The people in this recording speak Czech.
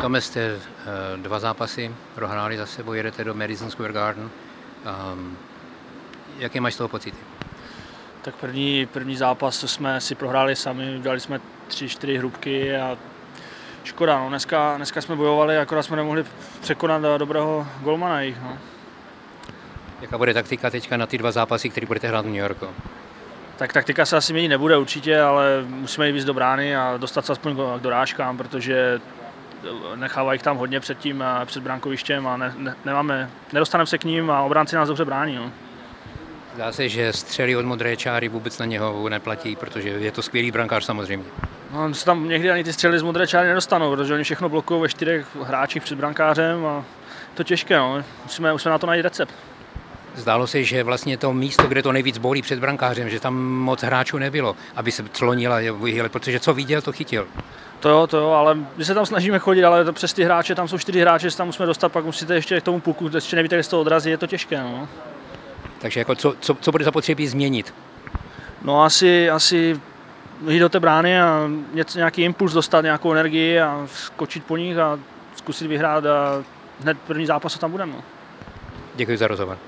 Tam jste dva zápasy prohráli za sebou, jedete do Madison Square Garden. Jaké máš z toho pocity? Tak první zápas, to jsme si prohráli sami, udělali jsme 3-4 hrubky a škoda, no, dneska jsme bojovali, akorát jsme nemohli překonat dobrého golmana jich. No. Jaká bude taktika teďka na ty dva zápasy, které budete hrát v New Yorku? Tak taktika se asi měnit nebude určitě, ale musíme jít víc do brány a dostat se aspoň k dorážkám, protože nechávají jich tam hodně před brankovištěm a nedostaneme se k ním a obránci nás dobře brání. No. Zdá se, že střely od modré čáry vůbec na něho neplatí, protože je to skvělý brankář samozřejmě. No, se tam někdy ani ty střely z modré čáry nedostanou, protože oni všechno blokují ve 4 hráčích před brankářem a to těžké, no. Musíme na to najít recept. Zdálo se, že vlastně to místo, kde to nejvíc bolí před brankářem, že tam moc hráčů nebylo, aby se clonil a vyhýlil, protože co viděl, to chytil. To jo, ale my se tam snažíme chodit, ale přes ty hráče, tam jsou 4 hráče, tam musíme dostat, pak musíte ještě k tomu puku, ještě nevíte, kde se to odrazí, je to těžké, no. Takže jako co bude zapotřebí změnit? No asi jít do té brány a nějaký impuls dostat, nějakou energii a skočit po nich a zkusit vyhrát a hned první zápas, co tam budeme. No. Děkuji za rozhovor.